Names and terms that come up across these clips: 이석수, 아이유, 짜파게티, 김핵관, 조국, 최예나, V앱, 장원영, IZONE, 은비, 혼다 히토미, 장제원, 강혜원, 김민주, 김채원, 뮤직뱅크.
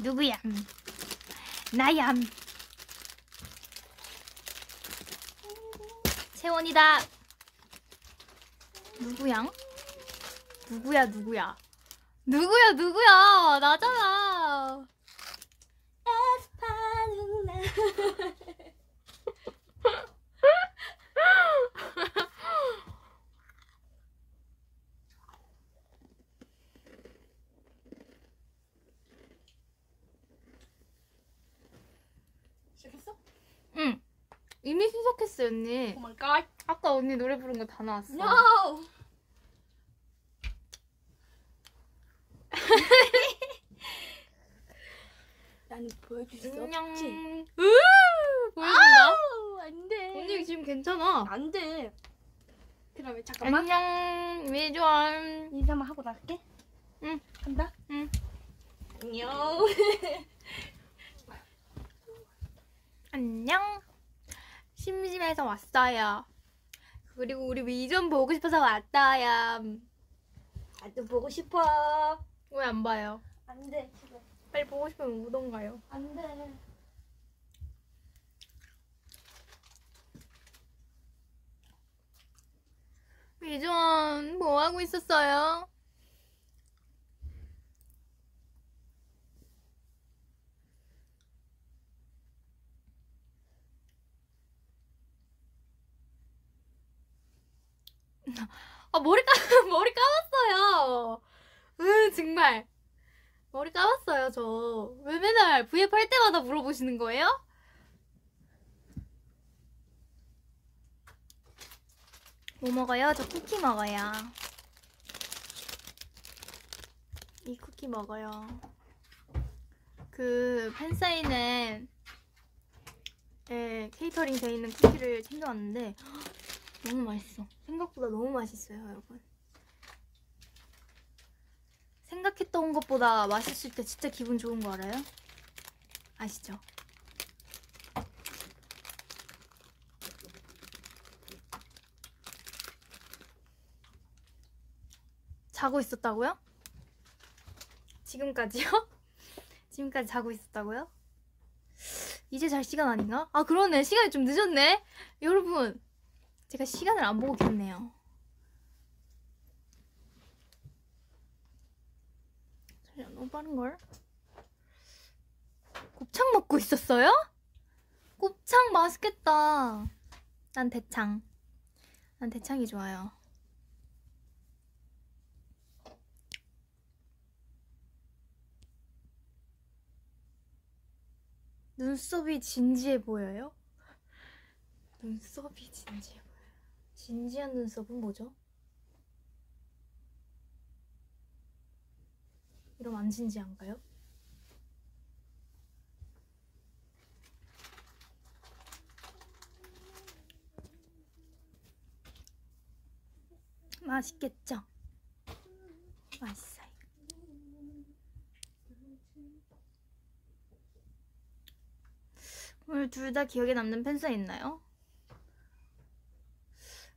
누구야? 나야. 채원이다. 누구야? 누구야 누구야? 누구야 누구야? 나잖아. 이미 시작했어요, 언니. Oh my God. 아까 언니 노래 부른 거 다 나왔어. No. 난 보여줄 수 없지. 보여준다? 아우, 안 돼. 언니 지금 괜찮아. 안 돼. 그러면 잠깐만. 안녕, 미주얼. 인사만 하고 나갈게. 응. 간다. 응. 안녕. 안녕. 심심해서 왔어요. 그리고 우리 위전 보고 싶어서 왔어요. 나도 보고 싶어. 왜 안 봐요? 안 돼, 지금. 빨리 보고 싶으면 오던가요? 안 돼. 위전 뭐 하고 있었어요? 아, 머리 감았어요. 정말 머리 감았어요. 저 왜 맨날 브이앱 할 때마다 물어보시는 거예요? 뭐 먹어요? 저 쿠키 먹어요. 이 쿠키 먹어요. 그 팬사인회 케이터링 돼 있는 쿠키를 챙겨왔는데 너무 맛있어. 생각보다 너무 맛있어요, 여러분. 생각했던 것보다 맛있을 때 진짜 기분 좋은 거 알아요? 아시죠? 자고 있었다고요? 지금까지요? 지금까지 자고 있었다고요? 이제 잘 시간 아닌가? 아, 그러네. 시간이 좀 늦었네. 여러분. 제가 시간을 안 보고 켰네요. 너무 빠른걸? 곱창 먹고 있었어요? 곱창 맛있겠다. 난 대창. 난 대창이 좋아요. 눈썹이 진지해 보여요? 눈썹이 진지해 보여요. 진지한 눈썹은 뭐죠? 이러면 안 진지한가요? 맛있겠죠? 맛있어요. 오늘 둘 다 기억에 남는 팬사인 있나요?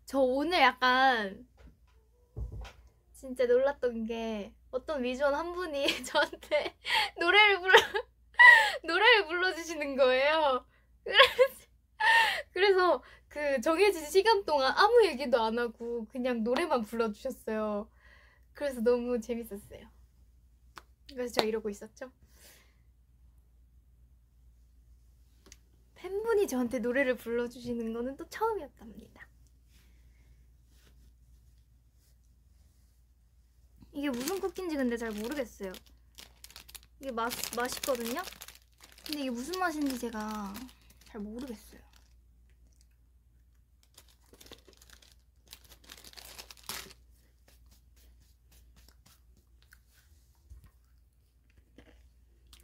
저 오늘 약간 진짜 놀랐던 게 어떤 위즈원 한 분이 저한테 노래를 불러주시는 거예요. 그래서 그 정해진 시간 동안 아무 얘기도 안 하고 그냥 노래만 불러주셨어요. 그래서 너무 재밌었어요. 그래서 저 이러고 있었죠. 팬분이 저한테 노래를 불러주시는 거는 또 처음이었답니다. 이게 무슨 쿠키인지 근데 잘 모르겠어요. 이게 맛있거든요? 근데 이게 무슨 맛인지 제가 잘 모르겠어요.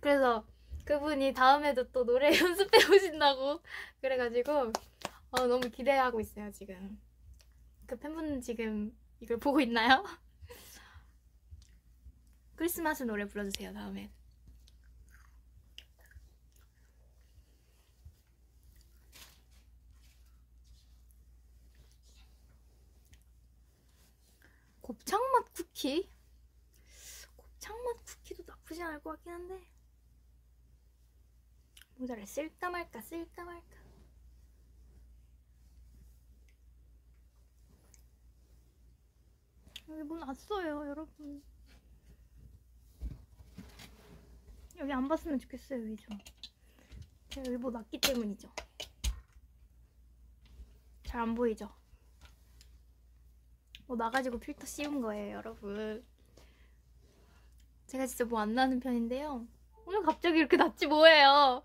그래서 그분이 다음에도 또 노래 연습해 오신다고 그래가지고 너무 기대하고 있어요. 지금 그 팬분 지금 이걸 보고 있나요? 크리스마스 노래 불러주세요. 다음에 곱창맛 쿠키? 곱창맛 쿠키도 나쁘지 않을 것 같긴 한데 모자를 쓸까 말까 쓸까 말까. 여기 문 안 써요 여러분. 여기 안 봤으면 좋겠어요. 왜죠? 제가 여기 뭐 났기 때문이죠. 잘 안 보이죠? 뭐 나가지고 필터 씌운 거예요 여러분. 제가 진짜 뭐 안 나는 편인데요 오늘 갑자기 이렇게 났지 뭐예요.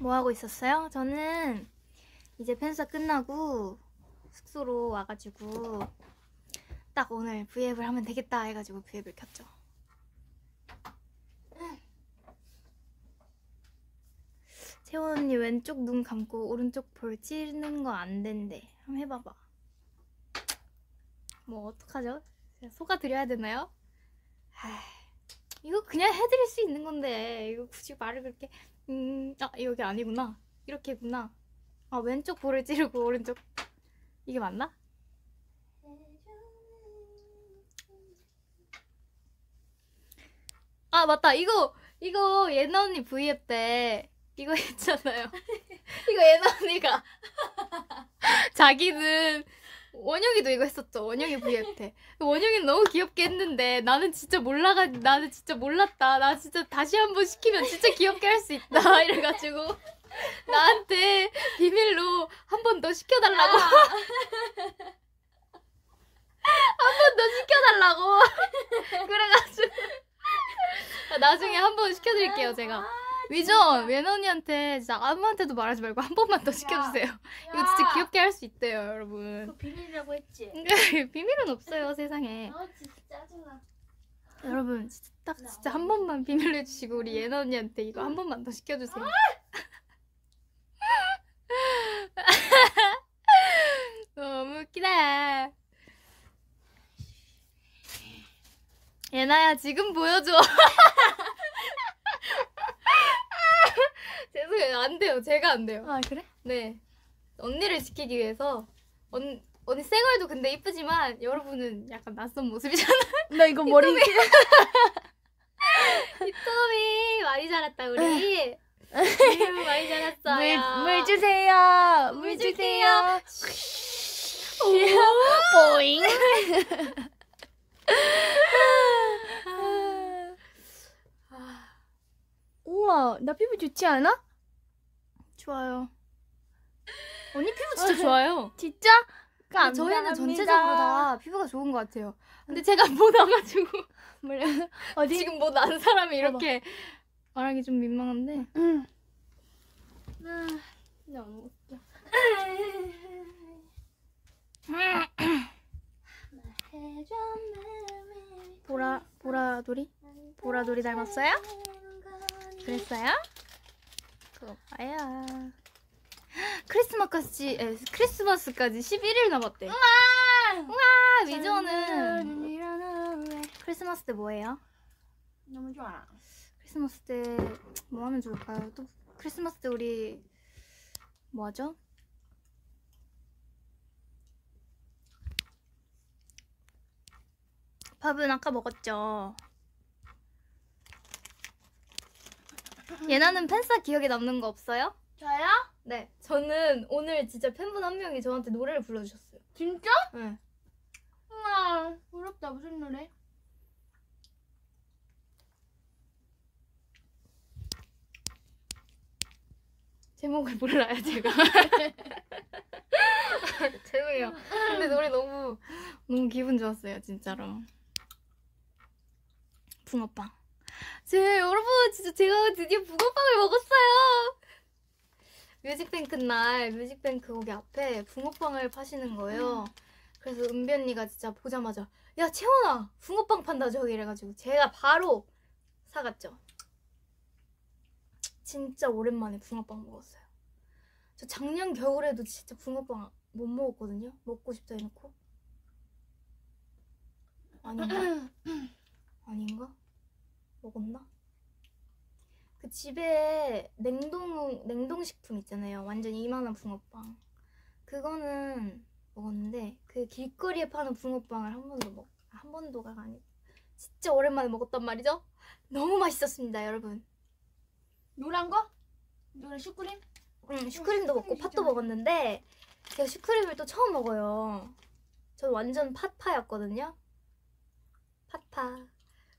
뭐 하고 있었어요? 저는 이제 팬사 끝나고 숙소로 와가지고 딱 오늘 브이앱을 하면 되겠다 해가지고 브이앱을 켰죠. 채원 언니 왼쪽 눈 감고 오른쪽 볼 찌르는 거 안 된대. 한번 해봐봐. 뭐 어떡하죠? 제가 속아 드려야 되나요? 이거 그냥 해드릴 수 있는 건데 이거 굳이 말을 그렇게 아 여기 아니구나 이렇게구나. 아 왼쪽 볼을 찌르고 오른쪽 이게 맞나? 아 맞다 이거 예나 언니 브이앱 때 이거 했잖아요. 이거 예나 언니가 자기는 원영이도 이거 했었죠. 원영이 브이앱 때 원영이는 너무 귀엽게 했는데 나는 진짜 몰랐다. 나 진짜 다시 한번 시키면 진짜 귀엽게 할 수 있다 이래가지고 나한테 비밀로 한 번 더 시켜달라고 한 번 더 시켜달라고 그래가지고 나중에 한 번 시켜드릴게요 제가. 위전 예나 언니한테 진짜 아무한테도 말하지 말고 한 번만 더 시켜주세요. 야. 이거 진짜 귀엽게 할 수 있대요 여러분. 그거 비밀이라고 했지? 비밀은 없어요 세상에. 진짜 짜증나 여러분. 진짜 딱 진짜 한 번만 비밀로 해주시고 우리 예나 언니한테 이거 한 번만 더 시켜주세요. 너무 웃기다. 예나야 지금 보여줘. 죄송해요 안 돼요. 제가 안 돼요. 아 그래? 네 언니를 지키기 위해서. 언니 쌩얼도 근데 이쁘지만 여러분은 약간 낯선 모습이잖아요. 나 이거 머리 히토미 많이 자랐다 우리. 많이 자랐어요. 물 주세요. 물 주세요. 보잉. 우와 나 피부 좋지 않아? 좋아요. 언니 피부 진짜 좋아요. 진짜? 그러니까 저희는 전체적으로 다 피부가 좋은 것 같아요. 근데 제가 못 와가지고 지금 못 안 사람이 이렇게 말하기 좀 민망한데. 너무 웃겨. 보라돌이? 보라돌이 닮았어요? 그랬어요? 그거 봐요. 크리스마스까지 11일 남았대. 우와! 위저는 크리스마스 때 뭐예요? 너무 좋아. 크리스마스 때 뭐 하면 좋을까요? 또 크리스마스 때 우리 뭐 하죠? 밥은 아까 먹었죠. 예나는 팬싸 기억에 남는 거 없어요? 저요? 네 저는 오늘 진짜 팬분 한 명이 저한테 노래를 불러주셨어요. 진짜? 네. 우와 부럽다. 무슨 노래? 제목을 몰라요 제가. 죄송해요. 근데 노래 너무 기분 좋았어요 진짜로. 붕어빵. 여러분 진짜 제가 드디어 붕어빵을 먹었어요. 뮤직뱅크 날 뮤직뱅크 거기 앞에 붕어빵을 파시는 거예요. 그래서 은비 언니가 진짜 보자마자 야 채원아 붕어빵 판다 저기 이래가지고 제가 바로 사갔죠. 진짜 오랜만에 붕어빵 먹었어요. 저 작년 겨울에도 진짜 붕어빵 못 먹었거든요. 먹고 싶다 해놓고. 아닌가? 아닌가? 먹었나? 그 집에 냉동식품 있잖아요. 완전 이만한 붕어빵. 그거는 먹었는데 그 길거리에 파는 붕어빵을 한 번도가 아니고 진짜 오랜만에 먹었단 말이죠. 너무 맛있었습니다, 여러분. 노란 거? 노란 슈크림? 응, 슈크림도 먹고 팥도 먹었는데 제가 슈크림을 또 처음 먹어요. 전 완전 팥파였거든요. 팥파.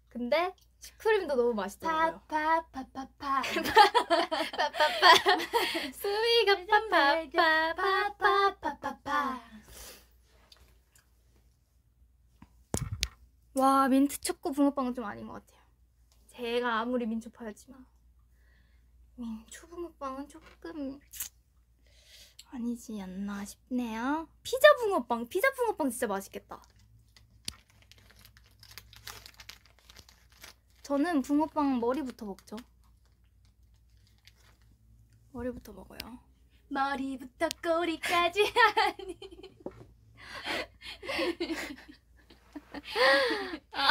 근데 슈크림도 너무 맛있더라고요. 팥파파파파 파파파 수미가 파파파파파파파. 와, 민트 초코 붕어빵은 좀 아닌 것 같아요. 제가 아무리 민초파였지만 민초 붕어빵은 조금 아니지 않나 싶네요. 피자 붕어빵! 피자 붕어빵 진짜 맛있겠다. 저는 붕어빵 머리부터 먹죠. 머리부터 먹어요. 머리부터 꼬리까지. 아니 아,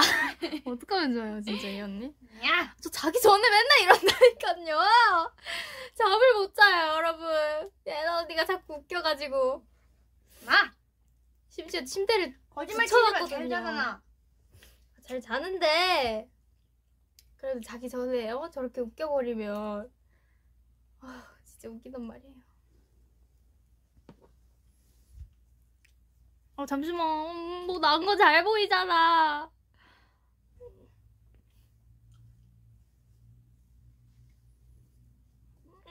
어떡하면 좋아요 진짜 이 언니. 야! 저 자기 전에 맨날 이런다니까요. 잠을 못 자요 여러분. 예나 언니가 자꾸 웃겨가지고. 아! 심지어 침대를 거짓말 치지 마. 잘 자잖아. 잘 자는데 그래도 자기 전에 저렇게 웃겨버리면 아 진짜 웃기단 말이에요. 아 잠시만 뭐 난 거 잘 보이잖아.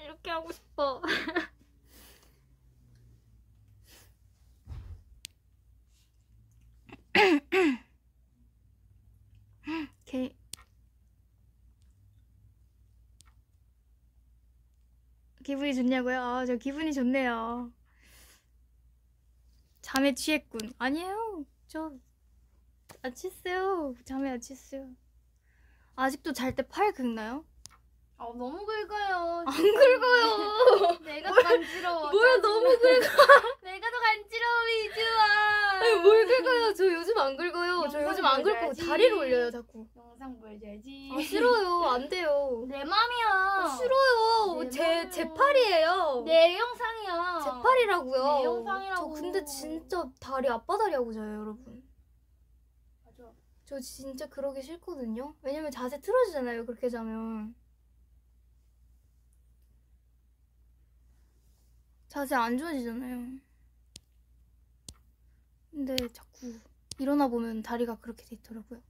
이렇게 하고 싶어. 오케이. 기분이 좋냐고요? 아, 저 기분이 좋네요. 잠에 취했군. 아니에요. 저 안 취했어요. 잠에 안 취했어요. 아직도 잘 때 팔 긁나요? 아 너무 긁어요. 안 긁어요. 내가 더 간지러워. 뭐야 너무 긁어. 내가 더 간지러워 위주아. 뭘 긁어요. 저 요즘 안 긁어요. 저 요즘 안 긁고 다리를 올려요 자꾸. 영상 보여줘야지. 아 싫어요. 안 돼요. 내 맘이야. 아, 싫어요. 제 팔이에요. 내 영상이야. 제 팔이라고요. 내 영상이라고. 저 근데 진짜 다리 아빠다리 하고 자요 여러분. 맞아. 저 진짜 그러기 싫거든요. 왜냐면 자세 틀어지잖아요 그렇게 자면. 자세 안 좋아지잖아요. 근데 자꾸 일어나 보면 다리가 그렇게 돼 있더라고요.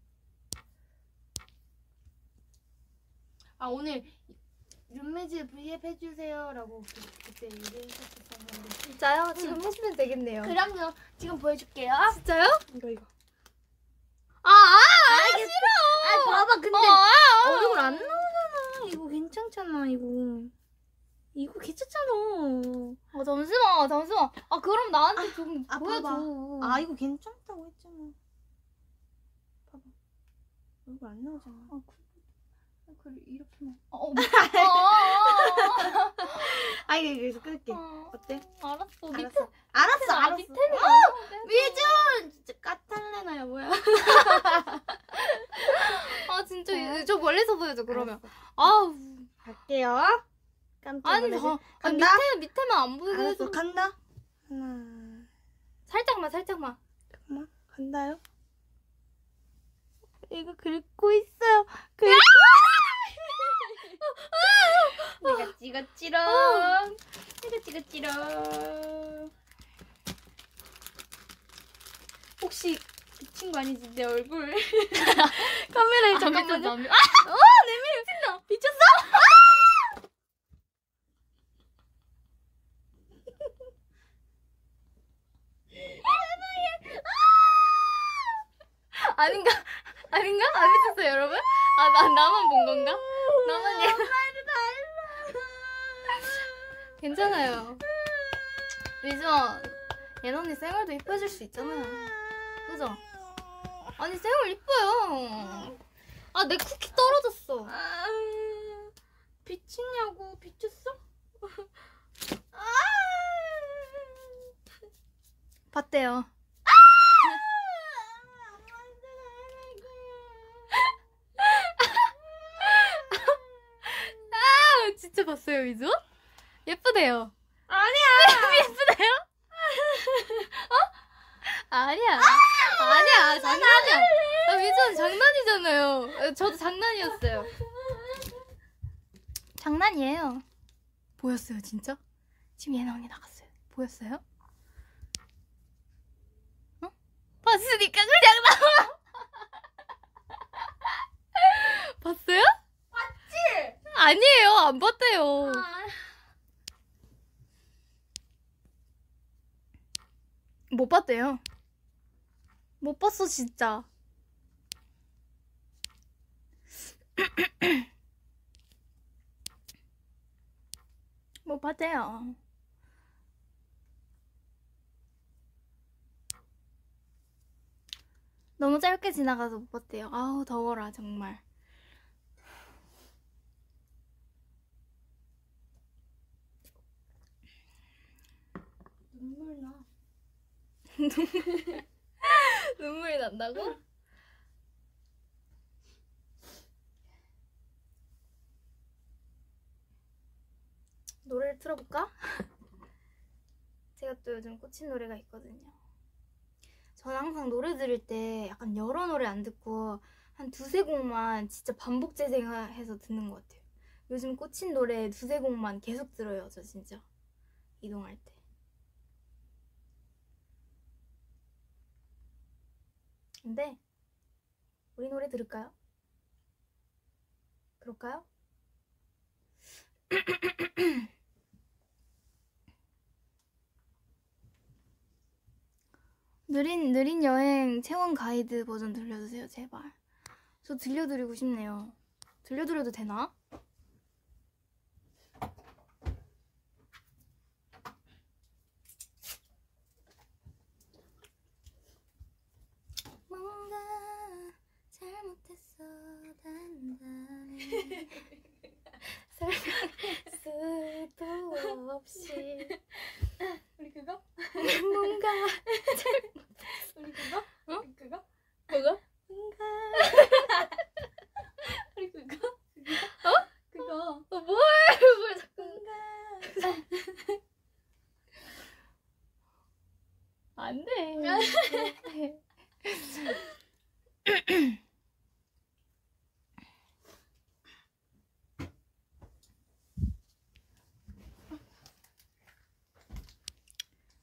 아 오늘 룸메즈 브이앱 해주세요 라고 그때 얘기했었었는데 진짜요? 지금 해주면 되겠네요. 그럼요. 지금 보여줄게요. 진짜요? 이거 아 싫어. 아 봐봐 근데 얼굴 안 나오잖아. 이거 괜찮잖아 이거. 이거 괜찮잖아. 아 잠시만 잠시만. 아 그럼 나한테 좀 보여줘. 봐봐. 아 이거 괜찮다고 했잖아. 봐봐. 얼굴 안 나오잖아. 아 그걸 이렇게만. 아 이거 여기서 끊을게. 어때? 알았어. 밑에 알았어. 밑에는 위준 진짜 까탈레나야 뭐야? 아 진짜 저 멀리서 보여줘 그러면. 아우 갈게요. 아니 저 밑에만 안 보이게 해줘. 알았어, 간다. 하나 살짝만 살짝만. 잠깐만 간다요. 이거 긁고 있어요. 긁고. 내가 찍었지롱. 내가 찍었지롱. 혹시 미친 거 아니지 내 얼굴? 카메라에 잠깐만. 아, 내밀 미친다. 미쳤어? 아닌가? 아닌가? 안 미쳤어요 여러분? 아 나만 본 건가? 나만 얘. 괜찮아요. 미주아, 예나 언니 쌩얼도 이뻐질 수 있잖아요. 그죠? 아니 쌩얼 이뻐요. 아, 내 쿠키 떨어졌어. 아, 비치냐고. 비쳤어? 아, 봤대요. 아! 아, 진짜 봤어요, 이준? 예쁘대요. 아니야. 예쁘대요? 어? 아니야. 아, 아니야. 장난이야. 아, 위전 장난이잖아요. 저도 장난이었어요. 장난이에요. 보였어요, 진짜? 지금 예나 언니 나갔어요. 보였어요? 응? 봤으니까 그냥 나와. 봤어요? 봤지? 아니에요. 안 봤대요. 아. 못 봤대요. 못 봤어, 진짜. 못 봤대요. 너무 짧게 지나가서 못 봤대요. 아우, 더워라, 정말. 눈물 나. 눈물이 난다고? 노래를 틀어볼까? 제가 또 요즘 꽂힌 노래가 있거든요. 전 항상 노래 들을 때 약간 여러 노래 안 듣고 한 두세 곡만 진짜 반복 재생해서 듣는 것 같아요. 요즘 꽂힌 노래 두세 곡만 계속 들어요, 저 진짜. 이동할 때. 근데 우리 노래 들을까요? 그럴까요? 느린 여행 채원 가이드 버전 들려주세요, 제발. 저 들려드리고 싶네요. 들려드려도 되나? 잘못했어 단단히 설명 수도 없이 우리 그거? 뭔가 우리 그거? 어? 우리 그거? 그거? 뭔가 우리 그거? 그거? 어? 그거? 어, 뭘 자꾸 뭔가 안 돼.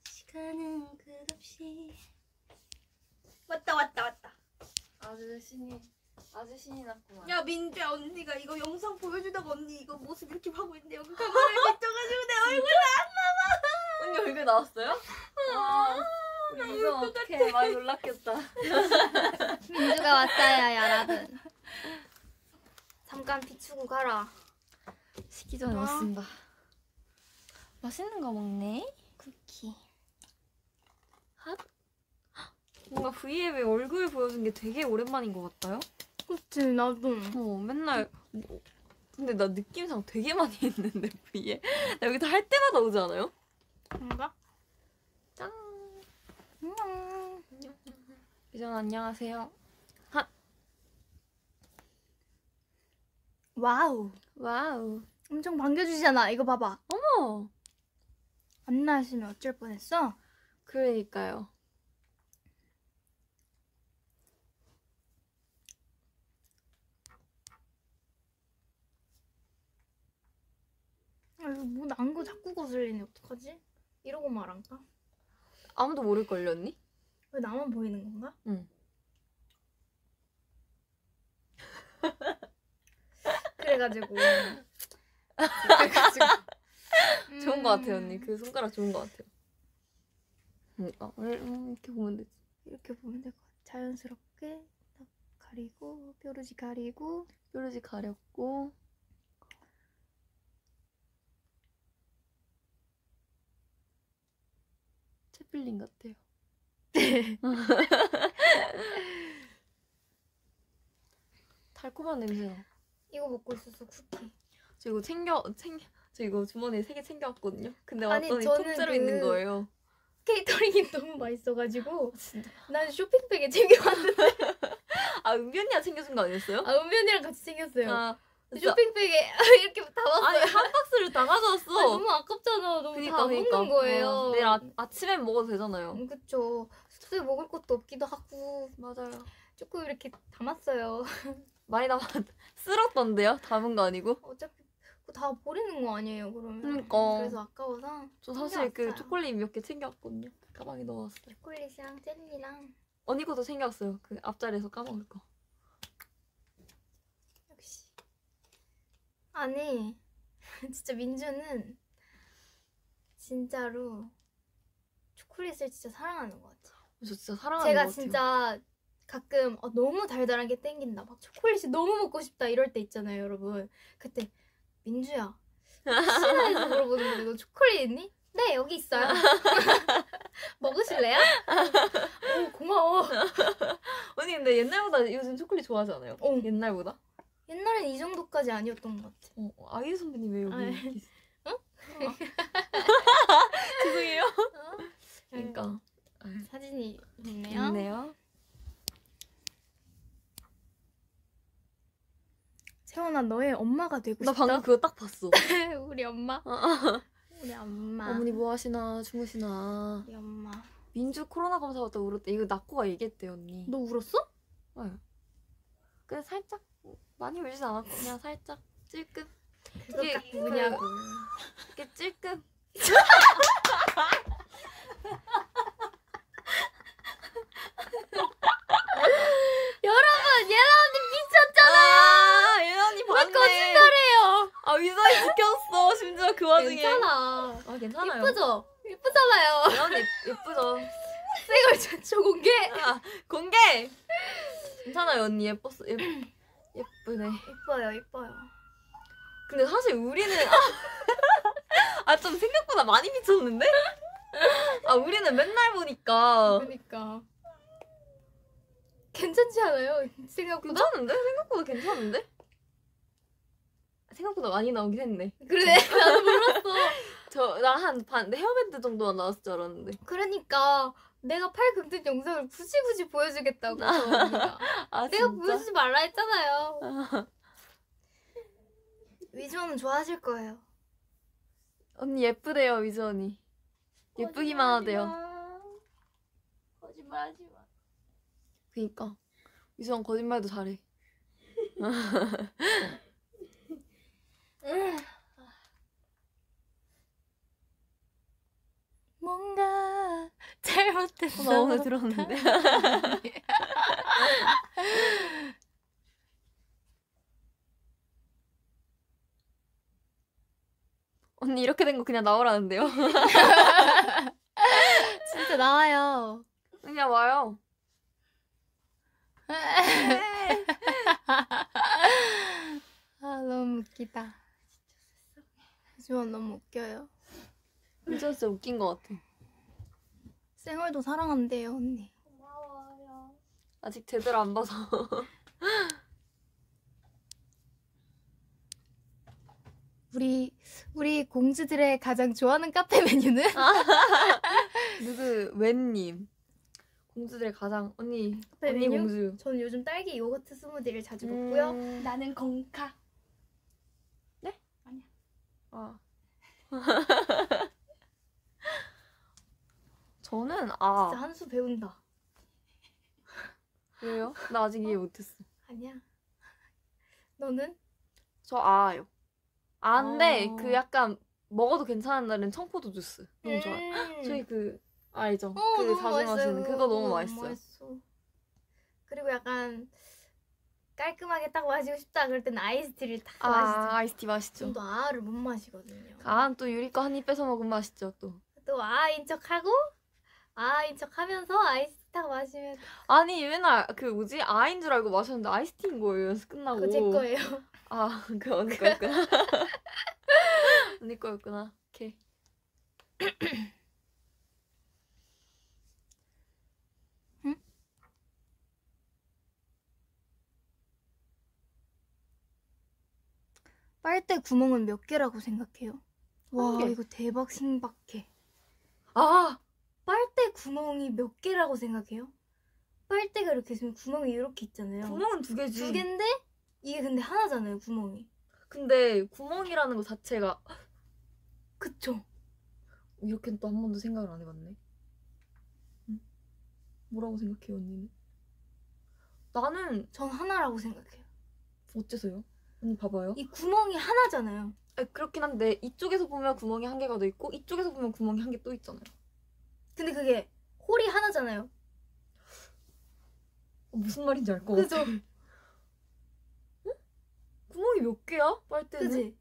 시간은 끝없이 왔다 아저씨니 났구만. 야, 민주야, 언니가 이거 영상 보여주다가 언니 이거 모습 이렇게 하고 있는데 여기 카메라에 비춰가지고 내 얼굴 나왔나봐. 언니 얼굴 나왔어요? 아. 민주가 어떡해, 많이 놀랐겠다. 민주가 왔다야, 야라든. 잠깐 비추고 가라. 식기 전에 왔습니다. 맛있는 거 먹네? 쿠키 핫? 뭔가 V앱에 얼굴 보여준 게 되게 오랜만인 것 같아요? 그치, 나도. 맨날 근데 나 느낌상 되게 많이 했는데, V앱. 나 여기서 할 때마다 오지 않아요? 뭔가? 짠! 안녕. 이전 안녕하세요. 핫. 와우. 엄청 반겨주시잖아. 이거 봐봐. 어머. 안 나왔으면 어쩔 뻔했어. 그러니까요. 아유, 뭐 난 거 자꾸 거슬리네. 어떡하지? 이러고 말한가? 아무도 모를걸요, 언니? 왜 나만 보이는 건가? 응. 그래가지고 좋은 거 같아요, 언니. 그 손가락 좋은 거 같아요. 이렇게 보면 되지. 이렇게 보면 될 것 같아. 자연스럽게 딱 가리고 뾰루지 가렸고. 채플린 같아요. 달콤한 냄새가. 이거 먹고 있었어, 쿠키. 저 이거 저 이거 주머니에 3개 챙겨왔거든요. 근데 왔더니 통째로 있는 거예요. 케이터링이 너무 맛있어가지고. 진짜? 난 쇼핑백에 챙겨왔는데. 아, 은비 언니가 챙겨준 거 아니었어요? 아, 은비 언니랑 같이 챙겼어요. 아, 쇼핑백에 이렇게 담았어요. 아니, 한 박스를 다 가져왔어. 아니, 너무 아깝잖아. 너무 그러니까, 다 먹는 거예요. 어, 내일 아침엔 먹어도 되잖아요. 그쵸. 숙소에 먹을 것도 없기도 하고. 맞아요. 조금 이렇게 담았어요. 많이 쓸었던데요? 담은 거 아니고? 어차피 다 버리는 거 아니에요, 그러면? 그러니까. 그래서 아까워서 저 사실 그 초콜릿 몇 개 챙겨왔거든요. 가방에 넣어왔어요. 초콜릿이랑 젤리랑. 언니 것도 챙겨왔어요. 그 앞자리에서 까먹을 거. 역시. 아니, 진짜 민주는 진짜로 초콜릿을 진짜 사랑하는 것 같아요. 저 진짜 사랑하는 것 같아요. 제가 진짜 가끔 너무 달달한 게 땡긴다, 막 초콜릿이 너무 먹고 싶다 이럴 때 있잖아요, 여러분. 그때 민주야, 혹시나 해서 물어보는 건데 너 초콜릿 있니? 네, 여기 있어요. 먹으실래요? 오, 고마워. 언니 근데 옛날보다 요즘 초콜릿 좋아하지 않아요? 어. 옛날보다? 옛날엔 이 정도까지 아니었던 것 같아. 어, 아이유 선배님 왜 여기 있어? 응? 어. 죄송해요. 어? 그러니까 사진이 있네요. 있네요. 채원아, 너의 엄마가 되고 싶다? 나 방금 그거 딱 봤어. 우리 엄마? 우리 엄마. 어머니 뭐 하시나? 주무시나? 우리 엄마. 민주 코로나 검사 받다가 울었대. 이거 낙고가 얘기했대, 언니. 너 울었어? 네. 그냥 살짝, 많이 울진 않았고 그냥 살짝 찔끔. 그게 뭐냐고. 이렇게 찔끔. 여러분, 예나 언니 미쳤잖아요. 왜 거짓말해요? 아, 위선이 지켰어. 심지어 그 와중에. 괜찮아. 아, 괜찮아요. 예쁘죠? 예쁘잖아요. 예언이 예쁘죠? 생얼 최초 공개. 아, 공개. 괜찮아요, 언니. 예뻤어. 예쁘네. 예뻐요, 예뻐요. 근데 사실 우리는 아, 좀 생각보다 많이 미쳤는데? 아, 우리는 맨날 보니까. 그러니까. 괜찮지 않아요? 생각보다. 괜찮은데? 생각보다 괜찮은데? 생각보다 많이 나오긴 했네. 그러네. 나도 몰랐어. 나 한 반 헤어밴드 정도만 나왔을 줄 알았는데. 그러니까 내가 팔 긁는 영상을 굳이 보여주겠다고. 아, 내가 진짜? 보여주지 말라 했잖아요. 위즈원은 좋아하실 거예요. 언니 예쁘대요, 위즈원이. 예쁘기만 하대요. 거짓말하지 마. 그니까 위즈원 거짓말도 잘해. 뭔가 잘못됐어. 나 오늘 들었는데. 언니 이렇게 된 거 그냥 나오라는데요? 진짜 나와요. 그냥 와요. 아, 너무 웃기다. 지원 너무 웃겨요. 진짜 진짜 웃긴 것 같아. 생얼도 사랑한대요, 언니. 고마워요. 아직 제대로 안 봐서. 우리 공주들의 가장 좋아하는 카페 메뉴는? 누구 웬님? 공주들의 가장 언니 메뉴? 공주. 전 요즘 딸기 요거트 스무디를 자주 먹고요. 나는 건카. 저는 진짜 한 수 배운다. 왜요? 나 아직 이해 못했어. 아니야. 너는? 저 아요. 아인데 그 약간 먹어도 괜찮은 날은 청포도 주스 너무 좋아요. 저희 그 알죠? 그 자주 마시는 그거 너무 맛있어요. 맛있어. 그리고 약간 깔끔하게 딱 마시고 싶다 그럴 땐 아이스티를 딱 마시죠. 아이스티 맛있죠. 또 아아를 못 마시거든요. 아아는 또 유리 거 한 입 뺏어 먹으면 맛있죠. 또 아아인 척하고 아아인 척하면서 아이스티 딱 마시면. 아니 맨날 그 뭐지 아아인 줄 알고 마셨는데 아이스티인 거예요. 연습 끝나고. 그거 제 거예요. 아, 그 언니 거였구나. 언니 거였구나. 오케이. 빨대 구멍은 몇 개라고 생각해요? 와, 이거 대박 신박해. 아! 빨대 구멍이 몇 개라고 생각해요? 빨대가 이렇게 있으면 구멍이 이렇게 있잖아요. 구멍은 두 개지. 두 개인데 이게 근데 하나잖아요, 구멍이. 근데 구멍이라는 거 자체가 그쵸? 이렇게는 또 한 번도 생각을 안 해봤네. 응? 뭐라고 생각해요, 언니는? 나는 전 하나라고 생각해요. 어째서요? 언니 봐봐요. 이 구멍이 하나잖아요. 아, 그렇긴 한데 이쪽에서 보면 구멍이 한 개가 더 있고 이쪽에서 보면 구멍이 한 개 또 있잖아요. 근데 그게 홀이 하나잖아요. 무슨 말인지 알 것 같아. 그죠? 응? 구멍이 몇 개야? 빨대는? 그지?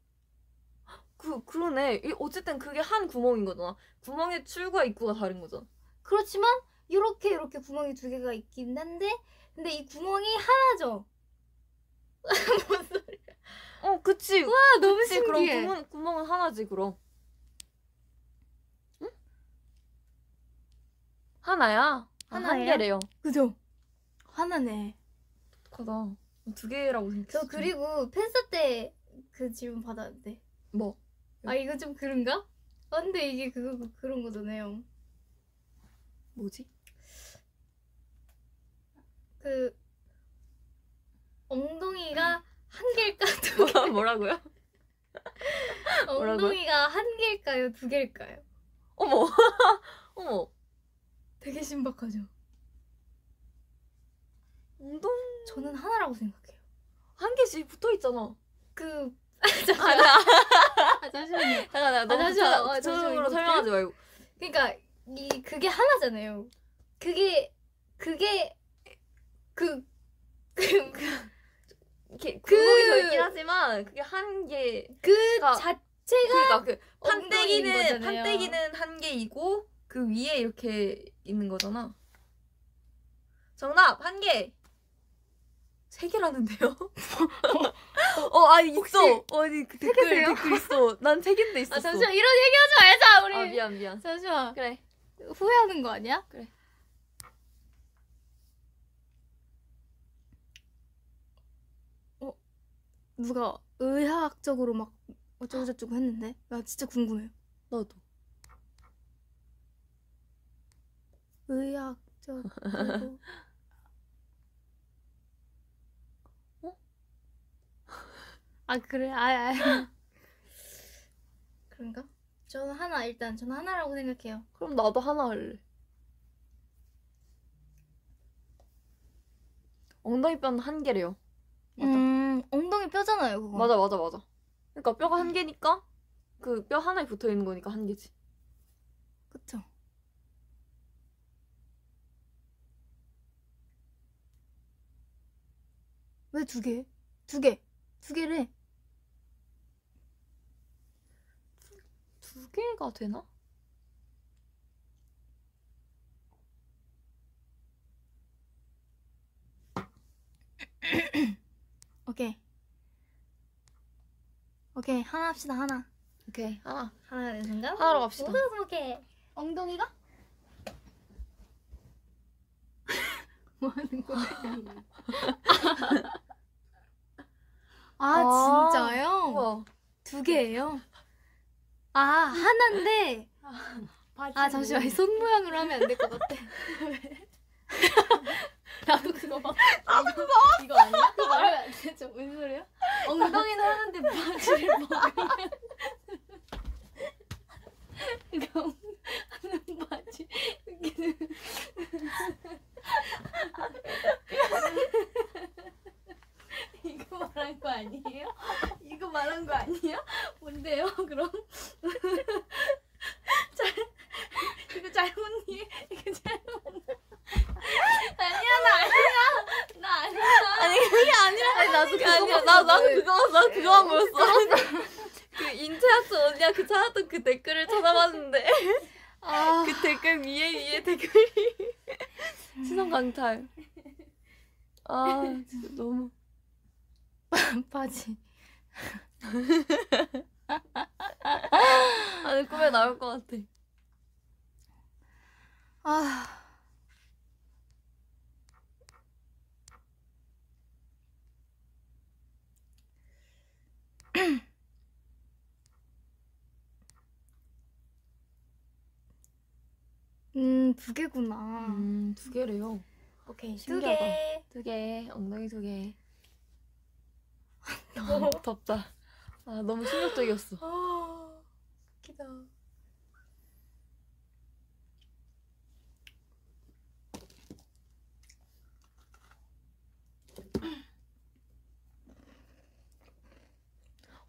그러네. 어쨌든 그게 한 구멍인 거잖아. 구멍의 출구와 입구가 다른 거잖아. 그렇지만 이렇게 구멍이 두 개가 있긴 한데 근데 이 구멍이 하나죠. 뭔 소리야. 어, 그치. 와, 너무 그치, 신기해. 그럼 구멍은 하나지, 그럼. 응? 하나야? 하나예요? 한 개래요. 그죠? 하나네. 어떡하다. 두 개라고 생각했어. 저 그리고 팬사 때 그 질문 받았는데. 뭐? 아, 이거 좀 그런가? 아, 근데 이게 그거 그런 거잖아요. 뭐지? 그 엉덩이가 한 개일까? 뭐라고요? 엉덩이가 한 개일까요? 두 개일까요? 어머. 어머. 되게 신박하죠. 엉덩... 저는 하나라고 생각해요. 한 개씩 붙어있잖아. 그... 잠시만요. 잠깐만, 너무 구체적으로 설명하지 말고. 그러니까 이 그게 하나잖아요. 구멍이 있긴 하지만 그게 한 개. 그 자체가 그러니까 그 판때기는 한 개이고 그 위에 이렇게 있는 거잖아. 정답 한 개. 세 개라는데요? 아 있어. 아니 그 댓글 있어. 난 세 개인데 있었어. 아, 잠시만 이런 얘기하지 말자 우리. 아, 미안. 잠시만. 그래. 후회하는 거 아니야? 그래. 누가 의학적으로 막 어쩌고저쩌고 했는데 나 진짜 궁금해요. 나도. 의학적으로. 어? 아 그래? 아예. 그런가? 저는 하나, 일단 저는 하나라고 생각해요. 그럼 나도 하나 할래. 엉덩이 뼈는 한 개래요. 맞아. 엉덩이 뼈잖아요, 그거. 맞아. 그러니까 뼈가 한 개니까 그 뼈 하나에 붙어 있는 거니까 한 개지. 그쵸. 왜 두 개? 두 개래. 두 개가 되나? 오케이 하나 합시다. 하나. 오케이 하나 내 생각? 하나로 갑시다. 오케이. 엉덩이가? 뭐 하는 거야? 아 진짜요? 우와. 두 개예요? 아 하나인데. 아 잠시만 손 모양으로 하면 안 될 것 같아. 왜? 나도 그거 봐. 이거 아니야? 그거 말하면 안 되죠. 무슨 소리야? 엉덩이는 하는데 바지를 먹으면 이거 하는 바지. 이거 말한 거 아니에요? 이거 말한 거 아니에요? 뭔데요? 그럼? 이거 잘못 이해? 이거 잘못 아니야 나 아니야. 아니 그게 아니라. 아니 나도 그게 아니야. 나도 그거만 보였어. 그 인체학습 언니가 그 찾았던 그 댓글을 찾아봤는데 아... 그 댓글 위에 댓글이 시선 강탈. 아 진짜 너무 바지. 아니 꿈에 나올 것 같아. 아. 두 개구나. 두 개래요. 오케이, 신기하다. 두 개, 엉덩이 두 개. 너무 덥다. 아, 너무 충격적이었어. 아, 웃기다.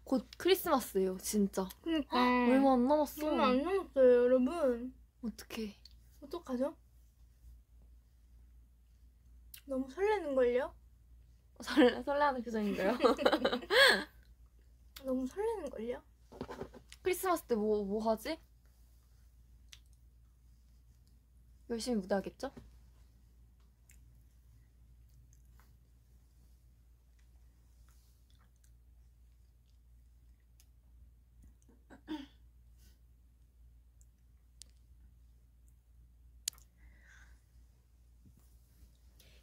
곧 크리스마스예요, 진짜. 그러니까. 얼마 안 남았어. 얼마 안 남았어요, 여러분. 어떡해. 어떡하죠? 너무 설레는걸요? 설레하는 표정인가요? 너무 설레는걸요? 크리스마스 때 뭐 하지? 열심히 무대하겠죠?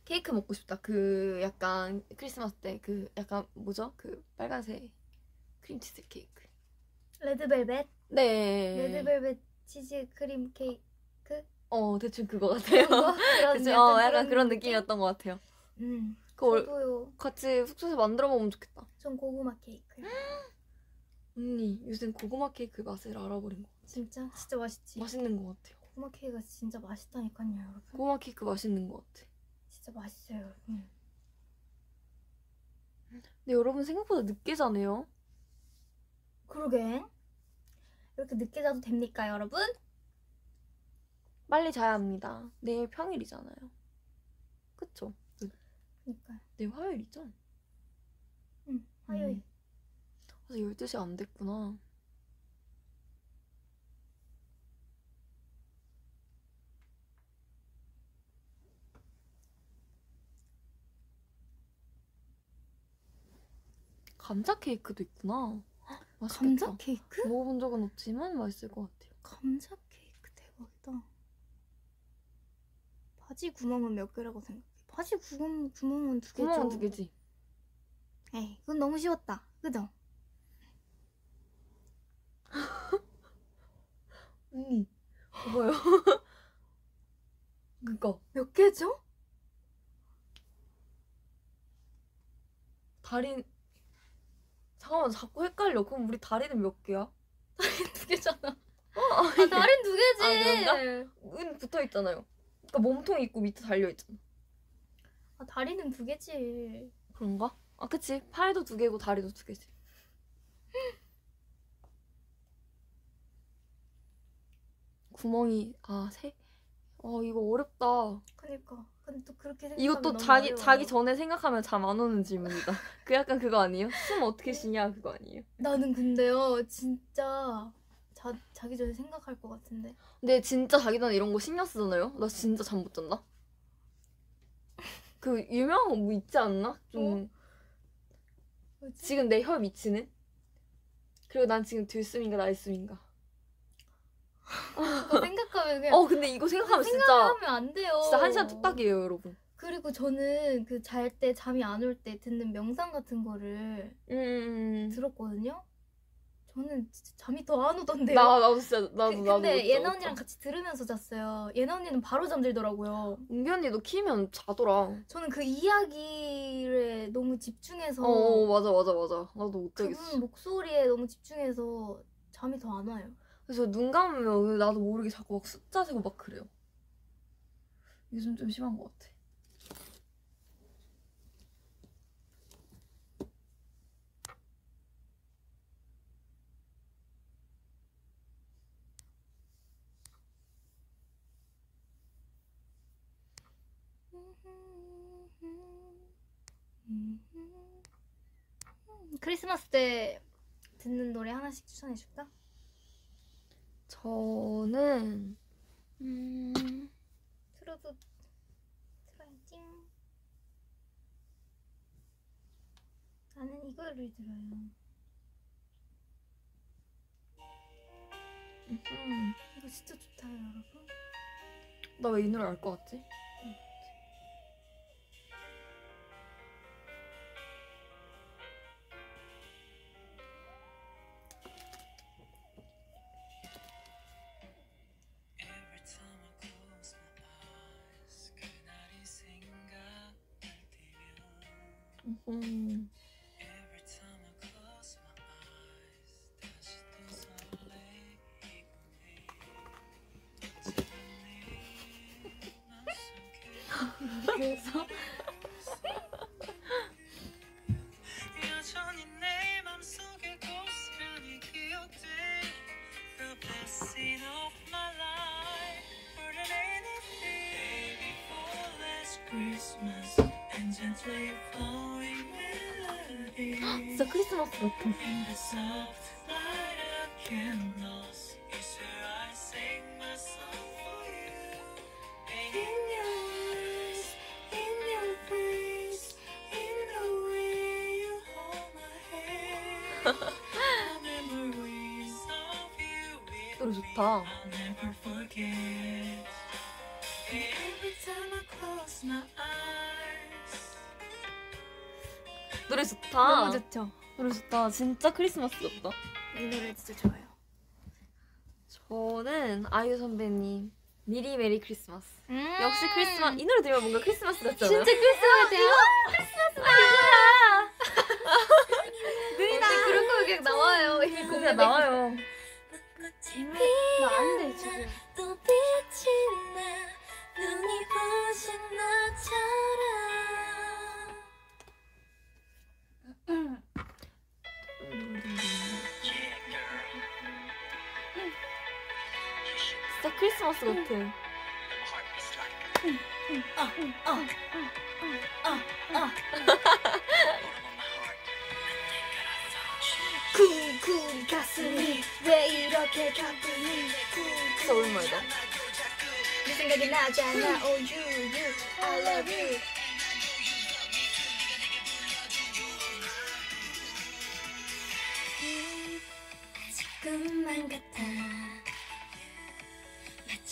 케이크 먹고 싶다. 그 약간 크리스마스 때 그 약간 뭐죠? 그 빨간색 크림치즈 케이크. 레드벨벳? 네. 레드벨벳 치즈 크림 케이크? 대충 그거 같아요. 대충 약간 그런 느낌이었던 것 같아요. 그거 같이 숙소에서 만들어 먹으면 좋겠다. 전 고구마 케이크. 언니 요즘 고구마 케이크 맛을 알아버린 거 같아. 진짜 맛있지? 맛있는 것 같아요. 고구마 케이크가 진짜 맛있다니까요, 여러분. 고구마 케이크 맛있는 것 같아. 진짜 맛있어요, 여러분. 근데 여러분 생각보다 늦게 자네요. 그러게. 이렇게 늦게 자도 됩니까, 여러분? 빨리 자야 합니다. 내일 평일이잖아요. 그쵸? 그러니까요. 내일 화요일이죠? 응, 화요일. 그래서 12시 안 됐구나. 감자 케이크도 있구나. 맛있겠다. 감자 케이크? 먹어본 적은 없지만 맛있을 것 같아요. 감자 케이크 대박이다. 바지 구멍은 몇 개라고 생각해? 바지 구멍은 두 개죠. 구멍은 두 개지. 에이, 그건 너무 쉬웠다. 그죠? 언니, 뭐예요? 그거 몇 개죠? 달인... 잠깐만, 자꾸 헷갈려. 그럼 우리 다리는 몇 개야? 다리는 두 개잖아. 아, 다리는 두 개지. 아, 은 붙어있잖아요. 그러니까 몸통이 있고 밑에 달려있잖아. 아, 다리는 두 개지. 그런가? 아, 그치. 팔도 두 개고 다리도 두 개지. 구멍이... 아, 세... 이거 어렵다. 그니까. 근데 또 그렇게 생각하면 이것도 자기 전에 생각하면 잠 안 오는 질문이다. 그 약간 그거 아니에요? 숨 어떻게 쉬냐 그거 아니에요? 나는 근데요 진짜 자기 전에 생각할 것 같은데. 근데 진짜 자기 전에 이런 거 신경 쓰잖아요? 나 진짜 잠 못 잔다. 그 유명한 거 뭐 있지 않나? 좀 지금 내 혀 위치는? 그리고 난 지금 들숨인가 날숨인가. 그거 생각하면 그냥 근데 이거 생각하면 진짜 안 돼요. 진짜 한 시간 뚝딱이에요, 여러분. 그리고 저는 그 잘 때 잠이 안 올 때 듣는 명상 같은 거를 들었거든요. 저는 진짜 잠이 더 안 오던데요. 나도 진짜 나도 근데 예나 언니랑 같이 들으면서 잤어요. 예나 언니는 바로 잠들더라고요. 은비 언니도 키면 자더라. 저는 그 이야기에 너무 집중해서 맞아. 나도 못 자겠어. 그분 목소리에 너무 집중해서 잠이 더 안 와요. 그래서 눈 감으면 나도 모르게 자꾸 막 숫자 세고 막 그래요. 요즘 좀 심한 것 같아. 크리스마스 때 듣는 노래 하나씩 추천해줄까? 저는 틀어도 틀어야지. 나는 이거를 들어요. 이거 진짜 좋다, 여러분. 나 왜 이 노래 알 것 같지? 그래서 진짜 크리스마스 같아. 노래 좋다. 노래 좋다. 너무 좋죠. 노래 좋다. 진짜 크리스마스 같다. 이 노래 진짜 좋아요. 저는 아이유 선배님 미리 메리 크리스마스. 역시 크리스마스. 이 노래 들으면 뭔가 크리스마스 같잖아요. 진짜 크리스마스 같아요. 크리스마스 같아요. 근데 그런 거 그냥 나와요. 그냥 나와요. 나 안 돼 지금. 눈이 부신 나처럼. 진짜 크리스마스 같아. 쿵쿵 가슴이 왜 이렇게 가쁘니. 진짜 오랜만이다. 네 생각이 나잖아. Oh you you I love you. 조금만 같아. 마치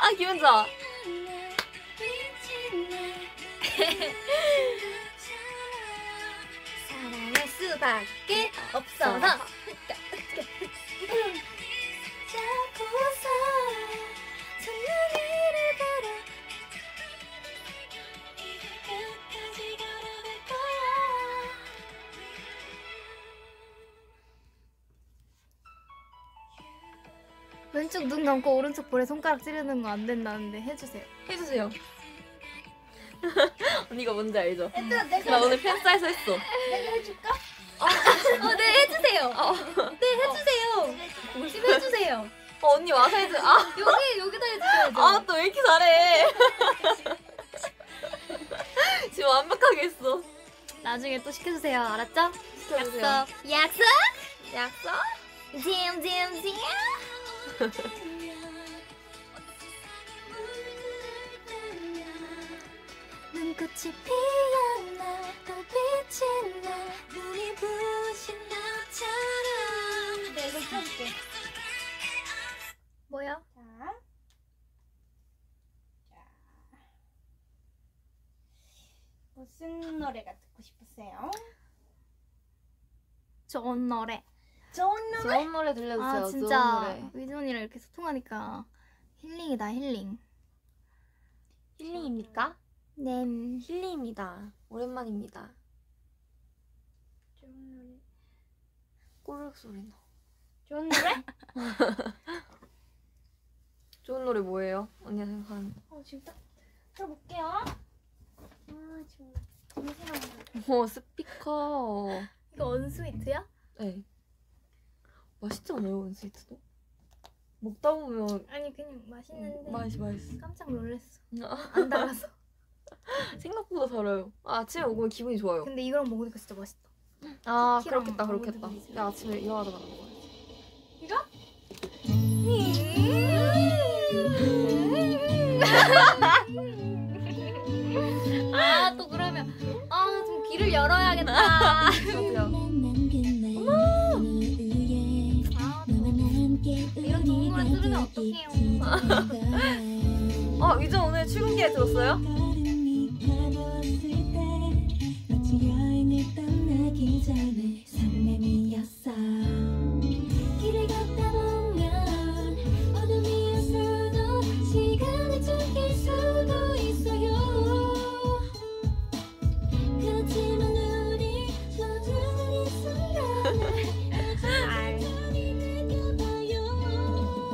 아 기분 좋아. 밖에 없어서 자고서 천년이를 걸어 끝까지 걸어갈 거야. 왼쪽 눈 감고 오른쪽 볼에 손가락 찌르는 거 안 된다는데 해주세요. 해주세요. 언니가 뭔지 알죠? 나 오늘 팬사에서 했어. 내가 해줄까? 네 해주세요. 네 해주세요. 지금 해주세요. 언니 와서 해줘. 여기다 해주셔야죠. 아 또 왜 이렇게 잘해. 지금 완벽하게 했어. 나중에 또 시켜주세요. 알았죠? 시켜주세요. 약속. 약속? 약속? 잼잼잼. 눈꽃이 피었나 또 빛이 나 눈이 부신 나처럼. 내가 이걸 펴줄게. 뭐야? 자. 무슨 노래가 듣고 싶으세요? 좋은 노래. 좋은 노래? 좋은 노래 들려주세요. 아 진짜 위존이랑 이렇게 소통하니까 힐링이다. 힐링. 힐링입니까? 네, 힐링입니다. 오랜만입니다. 좋은 노래. 꼬르륵 소리 나. 좋은 노래? 좋은 노래 뭐예요? 언니가 생각하는. 지금 딱 들어볼게요. 지금 너무 사랑해. 스피커. 이거 언스위트야? 네. 맛있잖아요, 언스위트도. 먹다 보면. 아니 그냥 맛있는데. 맛있어. 깜짝 놀랐어. 안 달아서. 생각보다 달아요. 아침에 먹으면 기분이 좋아요. 근데 이거랑 먹으니까 진짜 맛있다. 아 그렇겠다 그렇겠다. 야 아침에 이거 하다가 먹어야지. 이거? 아 또 그러면 와. 이런 동물을 뚫으면 어떡해요. 어, 이제 오늘 출근기에 들었어요?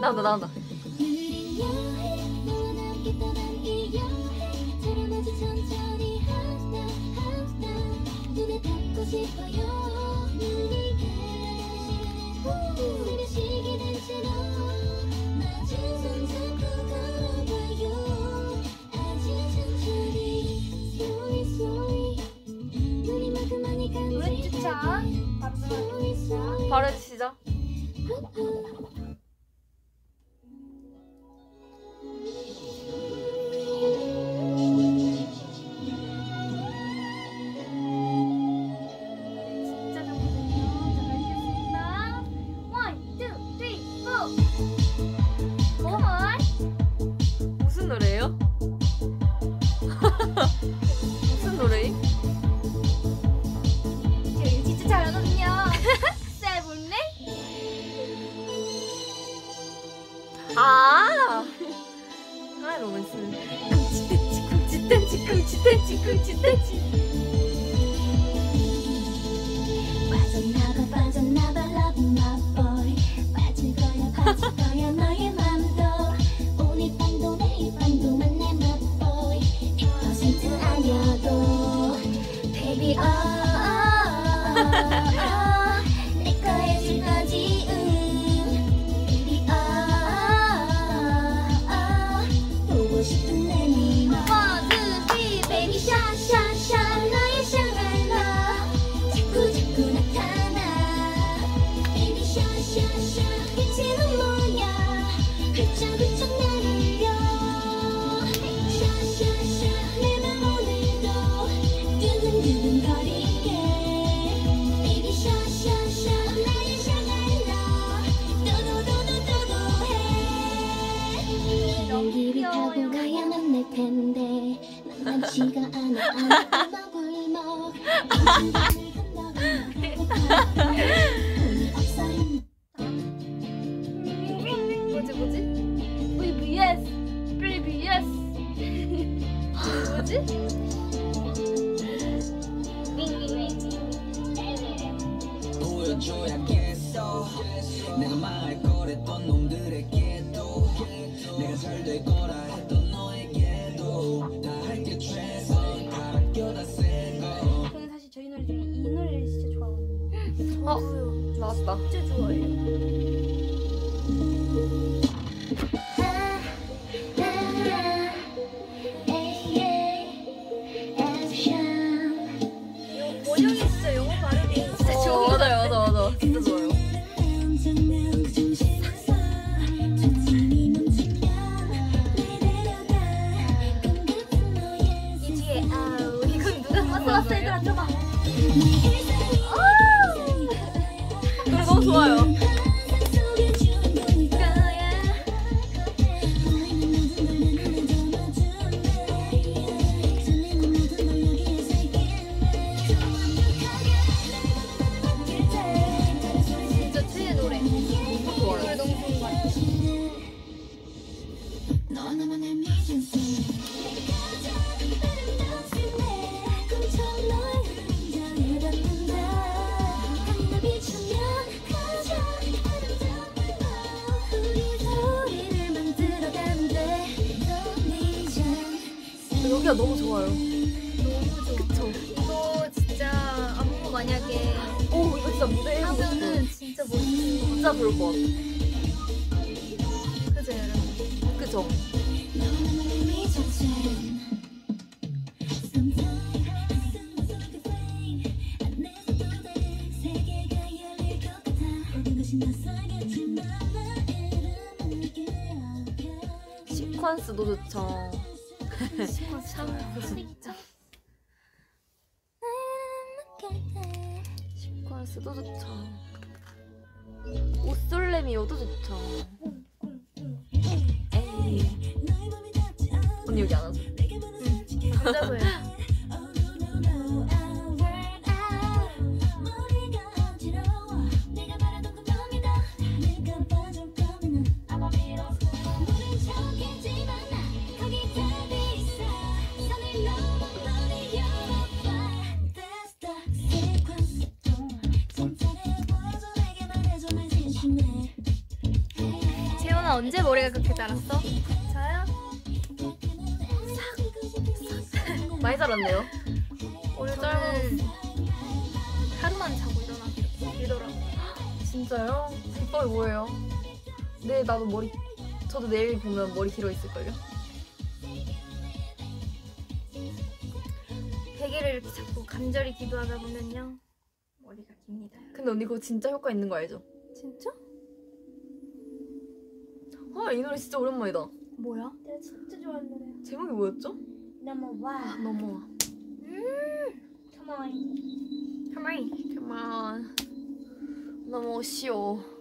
나온다 나온다. 바로 해주시죠. 시퀀스도 좋죠. 시퀀스 참 좋죠. 도 좋죠. 옷솔레미 요도 좋죠. 에이. 언니 여기 안 와서. 혼자서요. 언제 머리가 그렇게 자랐어? 저요? 싹 많이 자랐네요. 오늘 저는 하루만 자고 일어나더라고요. 진짜요? 비법이 뭐예요? 네, 나도 머리, 저도 내일 보면 머리 길어있을걸요? 베개를 이렇게 자꾸 간절히 기도하다 보면요 머리가 깁니다. 근데 언니 그거 진짜 효과 있는 거 알죠? 진짜? 아, 이 노래 진짜 오랜만이다. 뭐야? 내가 진짜 좋아하는 노래야. 제목이 뭐였죠? 넘어와. 아, 넘어와. Come on. Come on. Come on. 넘어오시오.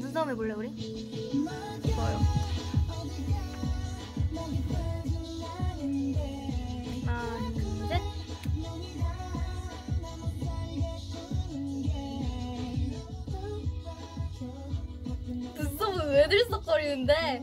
눈썹 해볼래 우리? 좋아요. 하나, 둘, 셋. 눈썹은 왜 들썩거리는데?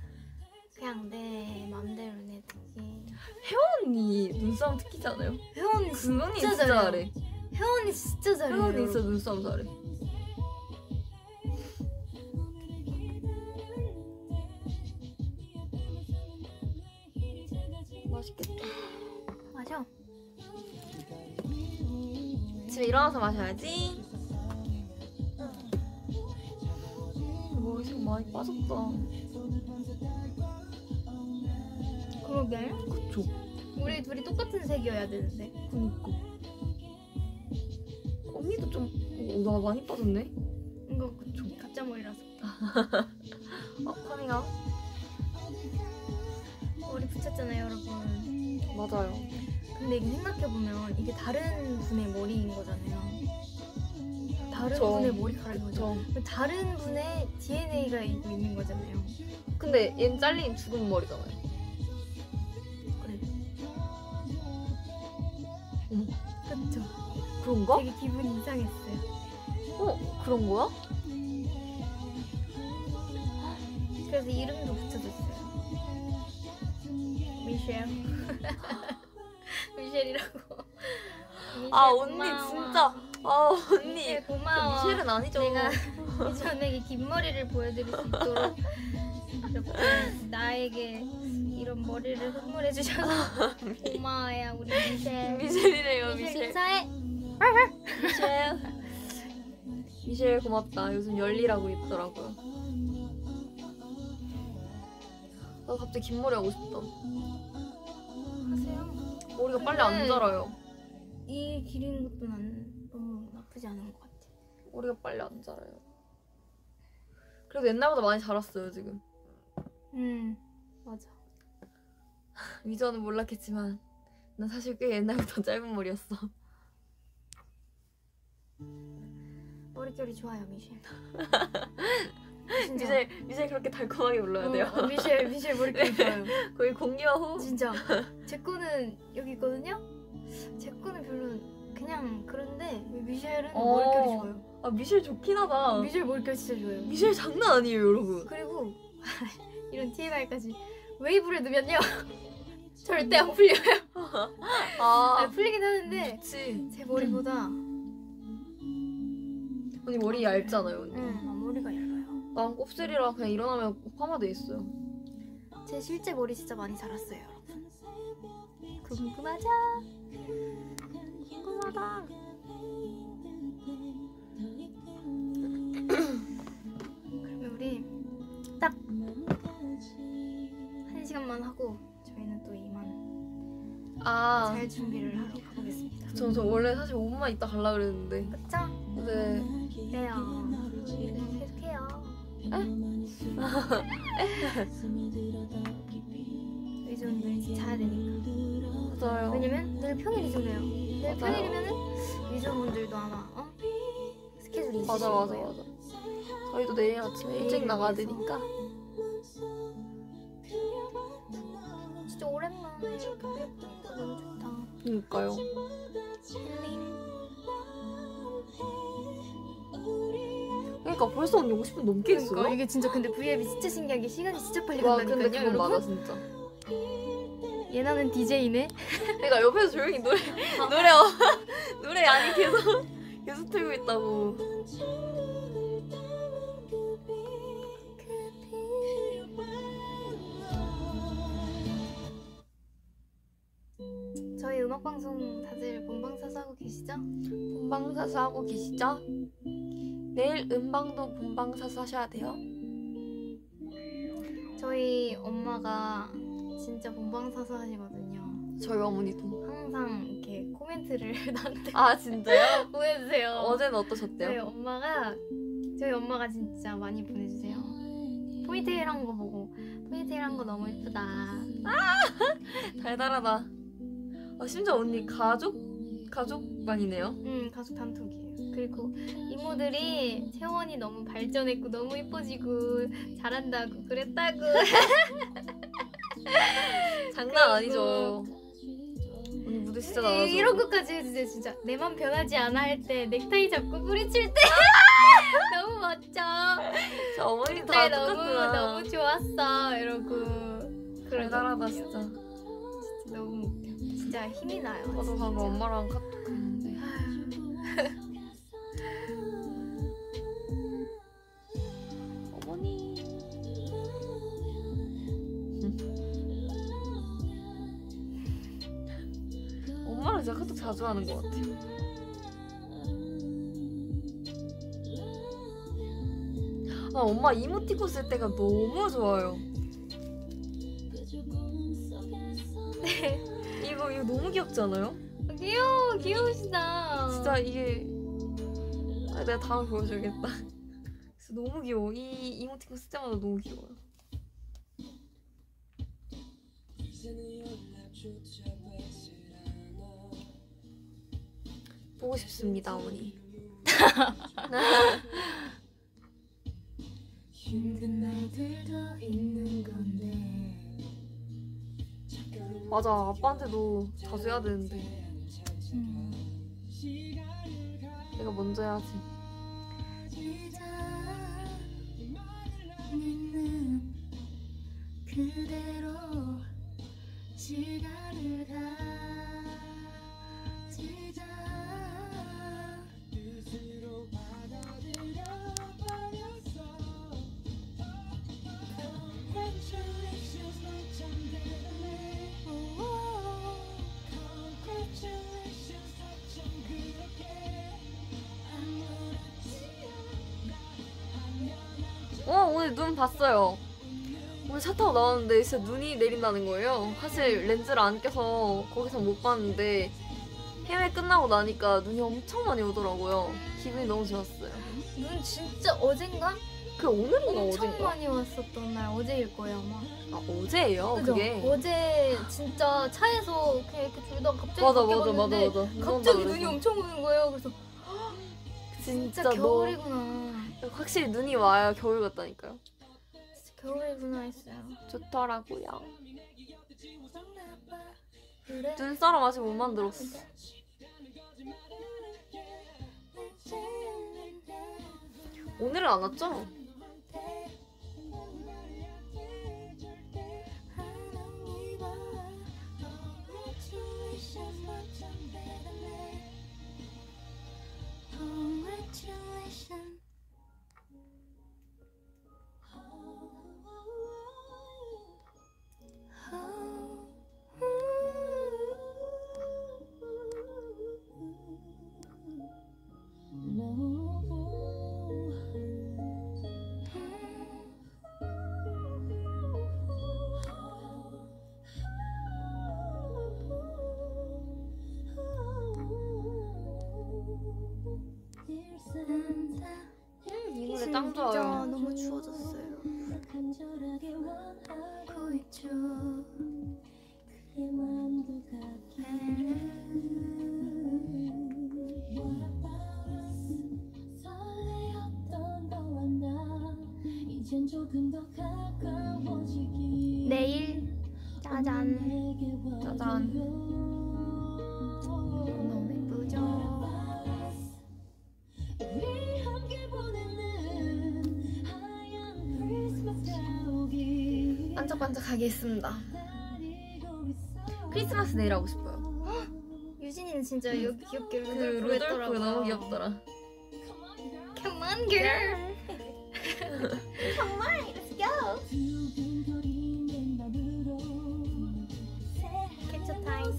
그냥 내 맘대로 내 특기. 혜원 언니 눈싸움 특기지 않아요? 혜원 언니 진짜 잘해. 혜원 언니 진짜 잘해. 혜원 언니 진짜 눈싸움 잘해. 맛있겠다. 마셔. 집에 일어나서 마셔야지. 뭐 지금 많이 빠졌다. 그러게. 그쵸. 우리 둘이 똑같은 색이어야 되는데. 그니까. 언니도 좀, 나 많이 빠졌네. 이거 그쵸. 가짜 머리라서. 어, 커밍아웃. 머리 붙였잖아요 여러분. 맞아요. 근데 이게 생각해보면 이게 다른 분의 머리인 거잖아요. 다른 그쵸. 분의 머리카락인 거죠. 다른 분의 DNA가 있는 거잖아요. 근데 얘는 잘린 죽은 머리잖아요. 그래. 그쵸. 그런가? 되게 기분이 이상했어요. 어? 그런 거야? 그래서 이름도 붙여줬어요. 미셸. 미셸이라고. 미셸 아 언니 고마워. 진짜 아 언니 미셸 고마워. 미셸은 아니죠. 내가 이전에 긴 머리를 보여드릴 수 있도록 이렇게 나에게 이런 머리를 선물해 주셔서 고마워요 우리 미셸. 미셸이래요. 미셸 인사해. 미셸 미셸 고맙다. 요즘 열리라고 있더라고요. 나 갑자기 긴 머리 하고 싶다. 하세요. 머리가 빨리 안 자라요. 이 길인 것도 난 나쁘지 않은 것 같아. 머리가 빨리 안 자라요. 그래도 옛날보다 많이 자랐어요 지금. 맞아. 위저는 몰랐겠지만 난 사실 꽤 옛날부터 짧은 머리였어. 머릿결이 좋아요 미셸. 미셸 그렇게 달콤하게 불러야 돼요. 미셸 머릿결이 좋아요. 거의 공기와 호흡. 진짜. 제 거는 여기 있거든요. 제 거는 별로 그냥 그런데 미셸은 머릿결이 좋아요. 아 미셸 좋긴 하다. 미셸 머릿결 진짜 좋아요. 미셸 장난 아니에요 여러분. 그리고 이런 TMI까지 웨이브를 넣으면요 절대 안 풀려요. 아니, 풀리긴 하는데 그치. 제 머리보다 언니 머리 얇잖아요 언니. 응, 머리가 얇아요. 난 곱슬이라 그냥 일어나면 파마돼 있어요. 제 실제 머리 진짜 많이 자랐어요 여러분. 궁금하죠? 궁금하다. 그러면 우리 딱 1시간만 하고 저희는 또 이만 잘 준비를 하러 가보겠습니다. 저 원래 사실 5분만 있다 가려고 그랬는데 그쵸? 네 그래요. 계속해요. 의존 늘 자야 되니까. 맞아요. 왜냐면 늘 평일이잖아요. 늘 평일이면은 의존분들도 아마 스케줄이 있으실 거예요. 맞아. 저희도 내일 아침에 일찍 나가야 되니까 진짜 오랜만에 이렇게 뵙고 너무 좋다. 그러니까요. 그러니까 벌써 언니 50분 넘게 했어요? 그러니까 이게 진짜 근데 V앱이 진짜 신기한 게 시간이 진짜 빨리 간다니까요. 근데 그건 맞아 진짜. 예나는 DJ네? 그러니까 옆에서 조용히 노래 아니 계속 틀고 있다고. 저희 음악방송 다들 본방사수 하고 계시죠? 본방사수 하고 계시죠? 내일 음방도 본방사수 하셔야 돼요. 저희 엄마가 진짜 본방사수 하시거든요. 저희 어머니도 항상 이렇게 코멘트를 나한테 진짜요? 보내주세요. 어제는 어떠셨대요? 저희 엄마가 진짜 많이 보내주세요. 포니테일 한 거 보고 포니테일 한 거 너무 예쁘다. 달달하다. 심지어 언니 가족방이네요. 가족 단톡이에요. 그리고 이모들이 채원이 너무 발전했고 너무 예뻐지고 잘한다고 그랬다고. 장난 아니죠. 언니 무대 진짜 나와서 이런 것까지 해주세요. 진짜 내 맘 변하지 않아 할 때 넥타이 잡고 뿌리칠 때 너무 멋져. 저 어머니 다 똑같구나. 너무 좋았어 이러고. 달달하다 진짜. 진짜 너무 웃겨. 진짜 힘이 나요. 저도 방금 엄마랑 카톡 했는데 어머니 엄마랑 진짜 카톡 자주 하는 것 같아요. 엄마 이모티콘 쓸 때가 너무 좋아요. 이거 너무 귀엽지 않아요? 귀여우시다. 진짜 이게 내가 다음에 보여줘야겠다. 진짜 너무 귀여워. 이 이모티콘 쓸 때마다 너무 귀여워요. 보고 싶습니다 어머니. 힘든 날들도 있는 건데. 맞아, 아빠한테도 자주 해야 되는데 내가 먼저 해야지. 오늘 눈 봤어요. 오늘 차 타고 나왔는데 진짜 눈이 내린다는 거예요. 사실 렌즈를 안 껴서 거기서 못 봤는데 해외 끝나고 나니까 눈이 엄청 많이 오더라고요. 기분이 너무 좋았어요. 눈 진짜 어젠가? 그 오늘인가 어젠가? 엄청 많이 왔었던 날 어제일 거예요 아마. 아 어제예요? 그죠? 그게? 어제 진짜 차에서 그냥 이렇게 둘다 갑자기 바뀌었는데 갑자기 눈이 엄청 오는 거예요. 그래서 진짜 겨울이구나. 너... 확실히 눈이 와야 겨울 같다니까요. 진짜 겨울이구나 했어요. 좋더라고요. 그래? 눈사람 아직 못 만들었어. 오늘은 안 왔죠? 진짜 너무 추워졌어요. 내일 짜잔 짜잔 너무 예쁘죠? 반짝반짝하게 했습니다. 크리스마스 내일 하고 싶어요. 유진이는 진짜 여기 귀엽게 루돌프 했더라고요. 너무 귀엽더라. Come on girl. Come on, let's go. Catch time.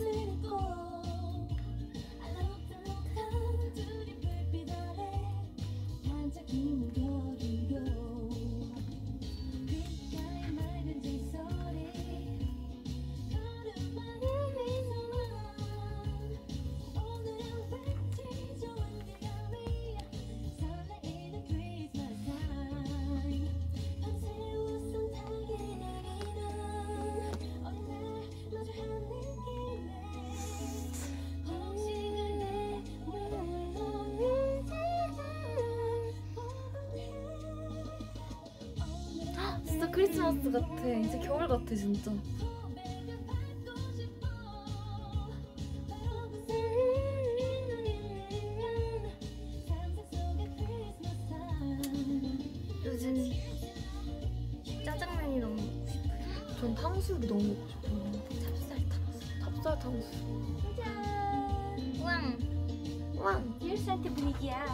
크리스마스 같아. 이제 겨울 같아 진짜. 요즘 짜장면이 너무 먹고 싶어요. 전 탕수육이 너무 먹고 싶어요. 찹쌀 탕수. 우왕 힐스한테 분위기야.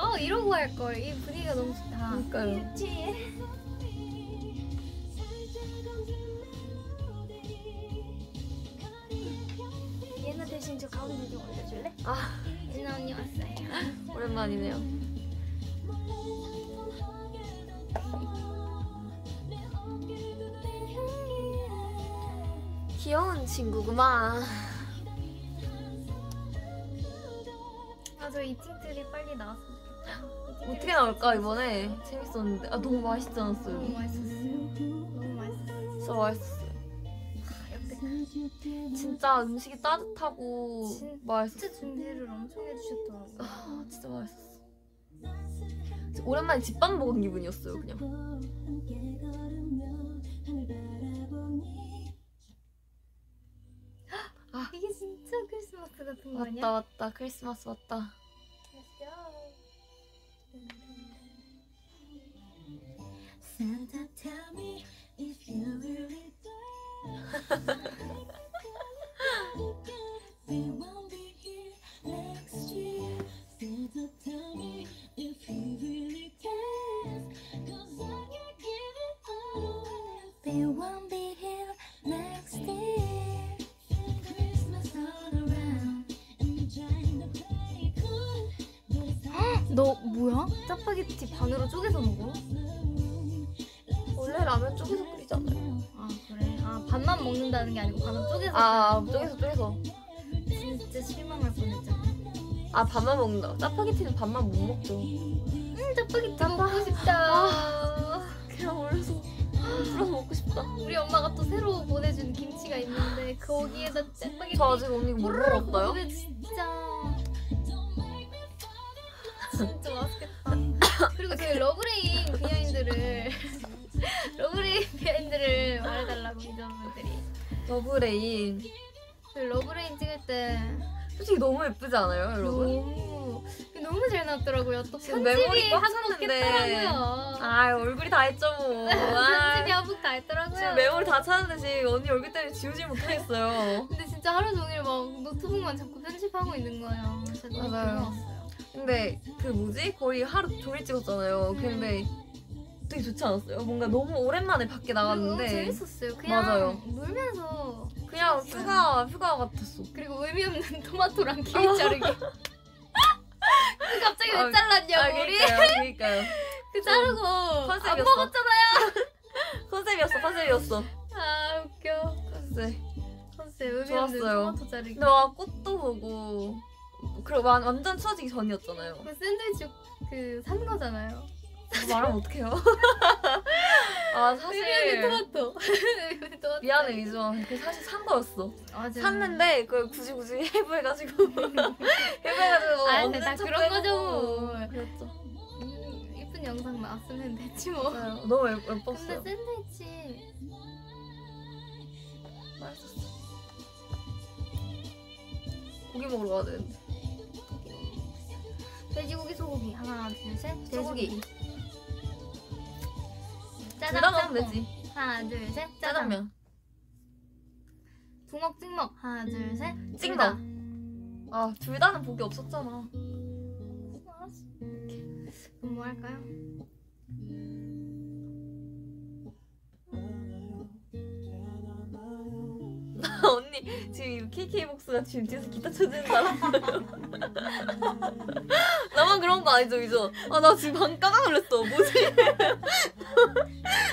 어 이러고 할걸. 이 분위기가 너무 좋다. 그러니까요. 그렇지. 예나 대신 저 가운데 좀 올려줄래? 아 예나 언니 왔어요. 오랜만이네요. 귀여운 친구구만. 저 이팅틀이 빨리 나왔으면 좋겠다. 어떻게 나올까 이번에? 재밌었는데. 아 너무 맛있지 않았어요? 너무 맛있었어요. 진짜 맛있었어요. 역대. 진짜 음식이 따뜻하고 맛있었어. 진짜 준비를 엄청 해주셨더라고요. 아 진짜 맛있었어. 오랜만에 집밥 먹은 기분이었어요 그냥. 아 이게 진짜 크리스마스 같은 거 아니야? 왔다 크리스마스 왔다. 너 뭐야? 짜파게티 반으로 쪼개서 먹어? 원래 원래 라면 쪼개서 끓이잖아요. 아 그래? 아 반만 먹는다는 게 아니고 반은 쪼개서. 아 쪼개서. 진짜 실망할 뻔했잖아. 아 반만 먹는다. 짜파게티는 반만 못 먹죠. 짜파게티 먹고 싶다. 아, 그냥 얼려서 불어서 먹고 싶다. 우리 엄마가 또 새로 보내준 김치가 있는데 거기에다 짜파게티. 저 아직 언니 못 먹었어요? 근데 진짜 맛있겠다. 그리고 저희 러브레인 비하인드를 말해달라고 이전분들이. 러브레인. 저희 러브레인 찍을 때 솔직히 너무 예쁘지 않아요, 여러분? 너무 잘 나왔더라고요. 또 편집이 하셨는데. 아 얼굴이 다 했죠 뭐. 편집이 한복 다 했더라고요. 지금 메모리 다 찾았는데 언니 얼굴 때문에 지우질 못하겠어요. 근데 진짜 하루 종일 막 노트북만 잡고 편집하고 있는 거예요. 진짜 너무 고마웠어요. 근데 그 뭐지? 거의 하루 종일 찍었잖아요. 근데 되게 좋지 않았어요? 뭔가 너무 오랜만에 밖에 나갔는데 너무 재밌었어요. 그냥 맞아요. 놀면서 그냥 휴가 같았어. 그리고 의미 없는 토마토랑 케이크 자르기. 그 갑자기 왜 잘랐냐고 우리. 그러니까요. 그 자르고 컨셉이었어. 안 먹었잖아요. 컨셉이었어. 아 웃겨. 컨셉 의미 없는 토마토 자르기. 근데 와 꽃도 보고. 그리고 완전 추워지기 전이었잖아요. 그 샌드위치 산 거잖아요. 말하면 어떡해요? 아 사실 토마토 미안해 이즈원. 그 사실 산 거였어. 맞아. 샀는데 그걸 굳이 해부해가지고 아 근데 다 그런 거죠. 그렇죠. 예쁜 영상 나왔으면 됐지 뭐. 맞아요. 너무 예뻤어요. 근데 샌드위치 맛있었어. 고기 먹으러 가야 되는데. 돼지고기 소고기 하나 둘 셋. 돼지고기. 짜장면 되지. 하나 둘 셋. 짜장면. 붕어 찍먹. 하나 둘 셋. 찍다. 아 둘 다는 복이 없었잖아. 알았어. 그럼 뭐 할까요? 언니 지금 KK복스가 지금 뒤에서 기타 쳐주는 사람 나만 그런 거 아니죠 이죠? 아 나 지금 방 깜짝 놀랐어. 뭐지?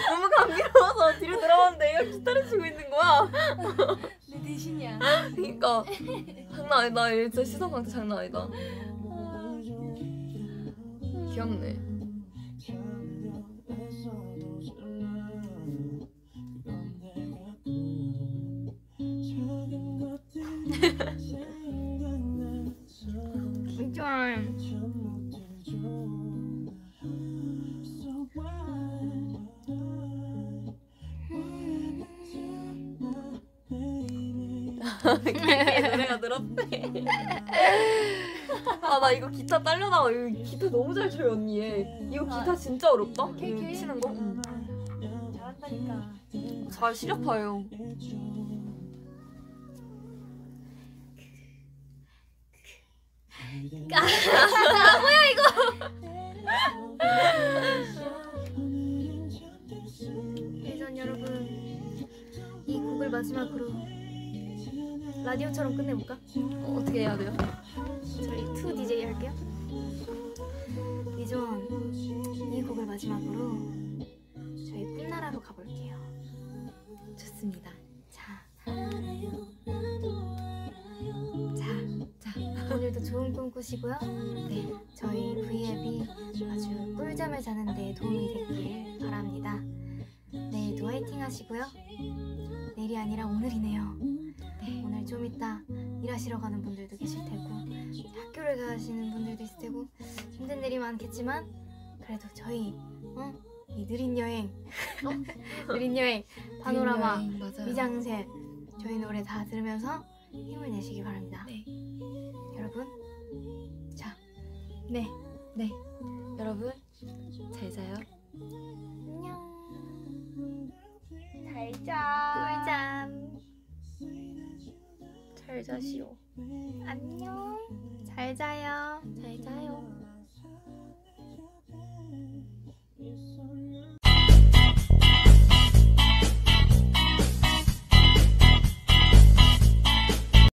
너무 감미로워서 뒤로 들어왔는데 얘가 기타를 치고 있는 거야. 내 대신이야. 그니까 장난 아니다. 얘 진짜 시선 강퇴 장난 아니다. 귀엽네. 노래가 늘었대. 아 나 이거 기타 딸려나가. 이거 기타 너무 잘 쳐요 언니. 얘 이거 기타 진짜 어렵다. 이거 치는 거? 잘한다니까. 잘 시력파예요. 아 뭐야 이거. 예전 여러분 이 곡을 마지막으로 라디오처럼 끝내볼까? 어떻게 해야 돼요? 저희 2DJ 할게요. 이전 이 곡을 마지막으로 저희 꿈나라로 가볼게요. 좋습니다. 오늘도 좋은 꿈 꾸시고요. 네, 저희 V앱이 아주 꿀잠을 자는 데 도움이 됐길 바랍니다. 내일도 화이팅 하시고요. 내일이 아니라 오늘이네요. 네, 오늘 좀 이따 일하시러 가는 분들도 계실 테고 학교를 가시는 분들도 있을 테고 힘든 일이 많겠지만 그래도 저희 이 느린 여행 느린 여행 파노라마 미장센 저희 노래 다 들으면서 힘을 내시기 바랍니다. 네. 여러분, 네, 여러분 잘 자요. 안녕. 잘 자. 꿀잠. 잘 자시오. 안녕. 잘 자요.